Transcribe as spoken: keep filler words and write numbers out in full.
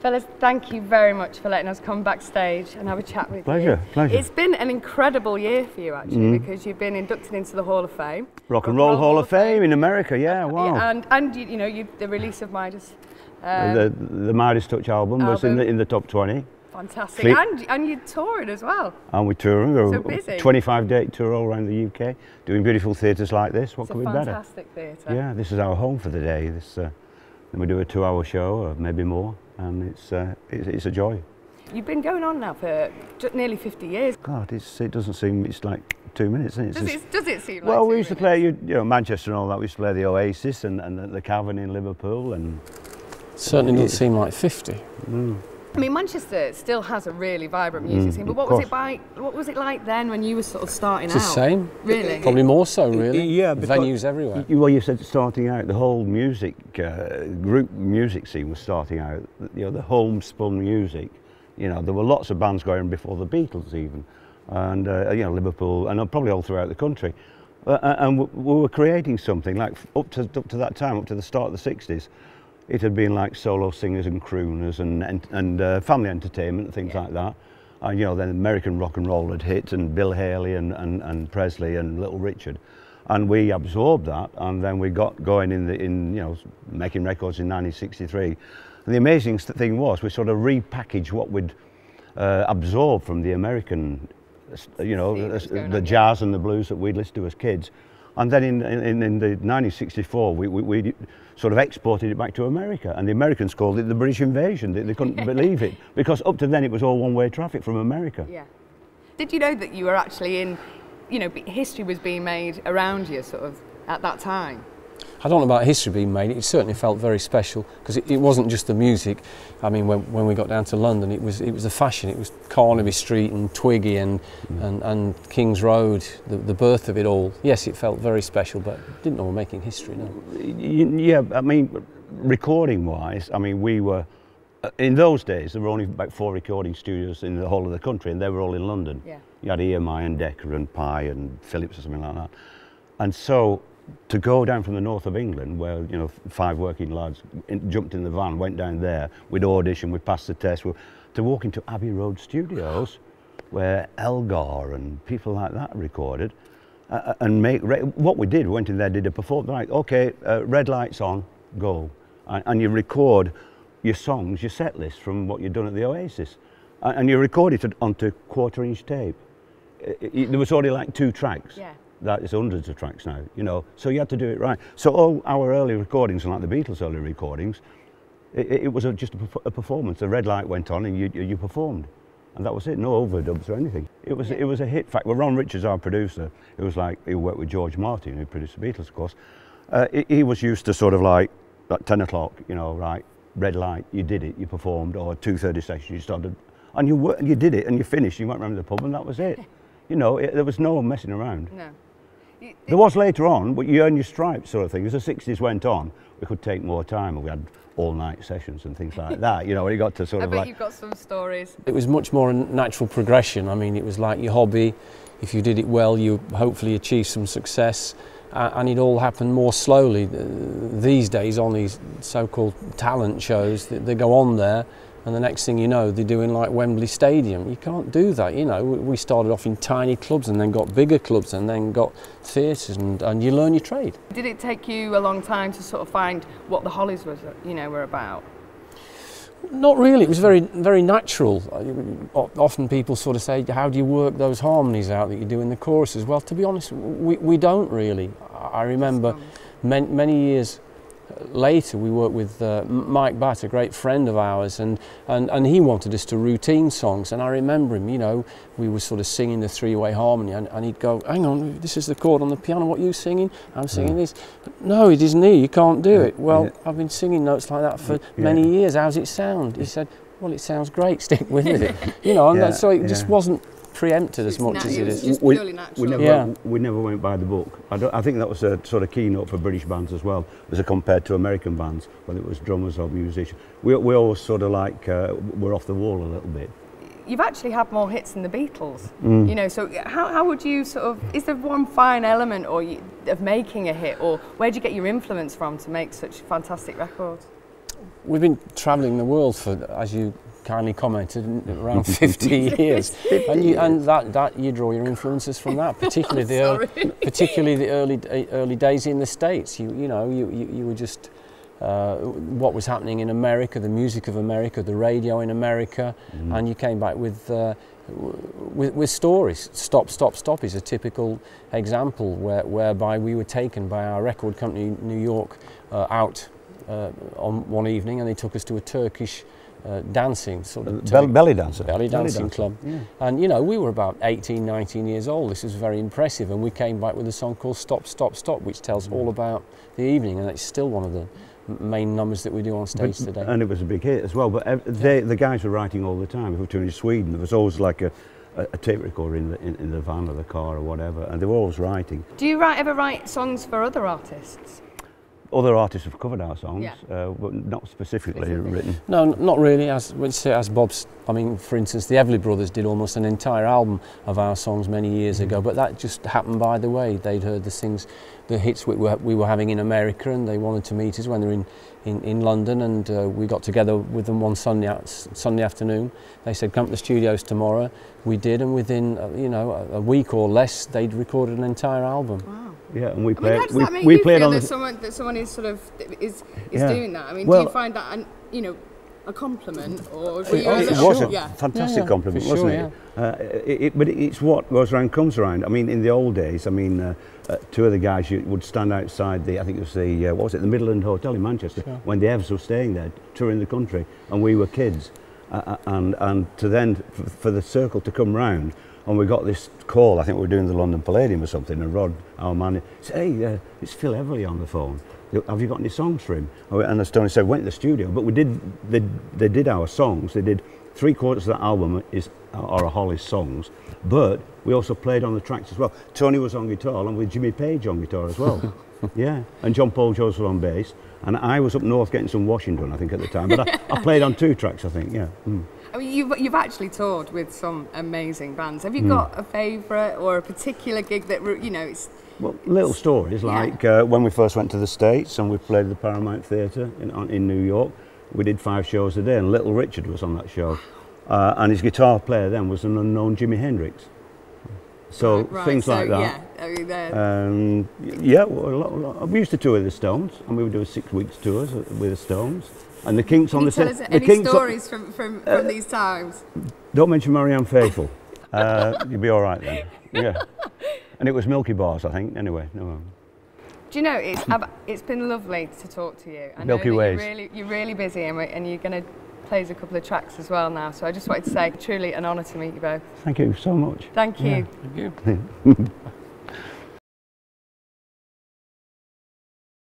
Fellas, thank you very much for letting us come backstage and have a chat with pleasure, you. Pleasure, pleasure. It's been an incredible year for you, actually, mm. because you've been inducted into the Hall of Fame. Rock and Roll, Roll Hall, Hall of Fame, Fame in America, yeah, wow. Yeah, and, and you, you know, you, the release of Midas. Um, the, the Midas Touch album, album was in the, in the top twenty. Fantastic. Sleep. And and you're touring as well. And we're touring. We're so busy. twenty-five day tour all around the U K, doing beautiful theatres like this. What it's could be better? Fantastic theatre. Yeah, this is our home for the day. This, uh, then we do a two-hour show, or maybe more. And it's, uh, it's it's a joy. You've been going on now for nearly fifty years. God, it's, it doesn't seem it's like two minutes, isn't it? Does it, does it seem? Well, like we used minutes? to play you, you know Manchester and all that. We used to play the Oasis and and the, the Cavern in Liverpool, and certainly didn't seem like fifty. Mm. I mean, Manchester still has a really vibrant music mm, scene. But what was it like? What was it like then when you were sort of starting out? It's the same, really. Probably more so, really. Yeah, venues everywhere. Well, you said starting out. The whole music uh, group music scene was starting out. You know, the homespun music. You know, there were lots of bands going before the Beatles, even, and uh, you know, Liverpool, and probably all throughout the country. Uh, and we were creating something like up to up to that time, up to the start of the sixties. It had been like solo singers and crooners and and, and uh, family entertainment and things yeah. like that. And you know, then American rock and roll had hit, and Bill Haley and, and, and Presley and Little Richard, and we absorbed that. And then we got going in the in you know making records in nineteen sixty-three. And the amazing thing was we sort of repackaged what we'd uh, absorbed from the American, you know, the, the jazz and the blues that we'd listened to as kids. And then in, in, in the nineteen sixty-four, we, we, we sort of exported it back to America. And the Americans called it the British invasion. They, they couldn't believe it, because up to then it was all one-way traffic from America. Yeah. Did you know that you were actually in, you know, history was being made around you sort of at that time? I don't know about history being made. It certainly felt very special, because it, it wasn't just the music. I mean, when, when we got down to London, it was it was the fashion. It was Carnaby Street and Twiggy and mm. and, and Kings Road, the, the birth of it all. Yes, it felt very special, but didn't know we were making history, no. Yeah, I mean, recording-wise, I mean, we were... In those days, there were only about four recording studios in the whole of the country, and they were all in London. Yeah. You had E M I and Decca and Pye and Phillips or something like that. And so... to go down from the north of England, where you know five working lads in, jumped in the van, went down there, we'd audition, we passed the test, we'd, to walk into Abbey Road studios, where Elgar and people like that recorded, uh, and make what we did. We went in there, did a performance, like okay, uh, red lights on, go, and, and you record your songs, your set list from what you'd done at the Oasis, and, and you record it onto quarter-inch tape. It, it, there was already like two tracks. Yeah. That is hundreds of tracks now, you know, so you had to do it right. So all our early recordings, and like the Beatles' early recordings, it, it was a, just a, a performance. The red light went on and you, you performed, and that was it. No overdubs or anything. It was, yeah. it was a hit. In fact, well, Ron Richards, our producer, it was like, he worked with George Martin, who produced the Beatles, of course. Uh, he, he was used to sort of like, like ten o'clock, you know, right, red light, you did it, you performed, or two thirty session, you started, and you, were, you did it, and you finished, you went round to the pub, and that was it. You know, it, there was no messing around. No. There was later on, but you earn your stripes sort of thing. As the sixties went on, we could take more time, and we had all-night sessions and things like that. You know, when you got to sort I of like... I bet you've got some stories. It was much more a natural progression. I mean, it was like your hobby. If you did it well, you hopefully achieved some success. Uh, and it all happened more slowly. These days, on these so-called talent shows, they, they go on there, and the next thing you know, they're doing like Wembley Stadium. You can't do that, you know. We started off in tiny clubs, and then got bigger clubs, and then got theatres, and, and you learn your trade. Did it take you a long time to sort of find what the Hollies was, you know, were about? Not really. It was very, very natural. Often people sort of say, how do you work those harmonies out that you do in the choruses? Well, to be honest, we, we don't really. I remember many, many years later, we worked with uh, Mike Batt, a great friend of ours, and, and, and he wanted us to routine songs. And I remember him, you know, we were sort of singing the three-way harmony, and, and he'd go, hang on, this is the chord on the piano, what are you singing? I'm singing yeah. this. But no, it isn't here, you can't do it. Well, yeah. I've been singing notes like that for yeah. many years, how's it sound? He said, well, it sounds great, stick with it. You know, and yeah, that, so it yeah. just wasn't preempted as much as it is. We, we, never, yeah. we never went by the book. I, don't, I think that was a sort of keynote for British bands as well, as compared to American bands, whether it was drummers or musicians. We, we always sort of like, uh, we're off the wall a little bit. You've actually had more hits than the Beatles, mm. you know, so how, how would you sort of, is there one fine element or you, of making a hit, or where do you get your influence from to make such fantastic records? We've been travelling the world for, as you kindly commented, around fifty years, and, you, and that, that you draw your influences from that, particularly the early, particularly the early early days in the States. You you know you you, you were just uh, what was happening in America, the music of America, the radio in America, mm. and you came back with. Uh, With, with stories. Stop, Stop, Stop is a typical example where, whereby we were taken by our record company, New York, uh, out uh, on one evening, and they took us to a Turkish uh, dancing sort of Be belly dancer, belly dancing belly club. Yeah. And you know, we were about eighteen, nineteen years old. This was very impressive, and we came back with a song called Stop, Stop, Stop, which tells mm. all about the evening, and it's still one of the main numbers that we do on stage but, today. And it was a big hit as well, but uh, they, the guys were writing all the time. If we were touring Sweden, there was always like a, a, a tape recorder in the, in, in the van or the car or whatever, and they were always writing. Do you write, ever write songs for other artists? Other artists have covered our songs, yeah. uh, but not specifically, specifically written. No, not really. As, as Bob's, I mean, for instance, the Everly Brothers did almost an entire album of our songs many years mm. ago, but that just happened by the way. They'd heard the things, the hits we were, we were having in America, and they wanted to meet us when they were in, in, in London, and uh, we got together with them one Sunday, Sunday afternoon. They said, come to the studios tomorrow. We did, and within, uh, you know, a, a week or less, they'd recorded an entire album. Wow. Yeah, and we played. I mean, how does that make you feel that someone that someone is sort of is is yeah. doing that? I mean, well, do you find that an, you know, a compliment, or do it, you it was sure. a yeah. fantastic yeah, yeah, compliment, sure, wasn't it? Yeah. Uh, it, it? But it's what goes round comes round. I mean, in the old days, I mean, uh, uh, two of the guys would stand outside the, I think it was the uh, what was it, the Midland Hotel in Manchester, sure. when the Evs were staying there, touring the country, and we were kids, uh, and and to then f for the circle to come round. And we got this call, I think we were doing the London Palladium or something, and Rod, our man, said, hey, uh, it's Phil Everly on the phone. Have you got any songs for him? And as Tony said, went to the studio, but we did, they, they did our songs. They did three quarters of that album is are a Hollies songs, but we also played on the tracks as well. Tony was on guitar, along with Jimmy Page on guitar as well. Yeah, and John Paul Jones was on bass, and I was up north getting some washing done, I think, at the time, but I, I played on two tracks, I think, yeah. Mm. I mean, you've, you've actually toured with some amazing bands. Have you mm. got a favourite or a particular gig that, you know, it's... Well, little stories, like yeah. uh, when we first went to the States and we played the Paramount Theatre in, on, in New York, we did five shows a day, and Little Richard was on that show. Uh, and his guitar player then was an unknown Jimi Hendrix. So, right, right. things so, like that. Yeah, I mean, um, yeah well, a lot, a lot. we used to tour with the Stones, and we would do a six weeks tours with the Stones. And the Kinks Can on the set. Tell us any Kinks stories from, from, from uh, these times? Don't mention Marianne Faithfull. uh, you'll be all right then. Yeah. And it was Milky Bars, I think. Anyway, no. Do you know, it's, it's been lovely to talk to you. I Milky know Ways. You're really, you're really busy, and, and you're going to play us a couple of tracks as well now. So I just wanted to say, truly an honour to meet you both. Thank you so much. Thank you. Yeah. Thank you.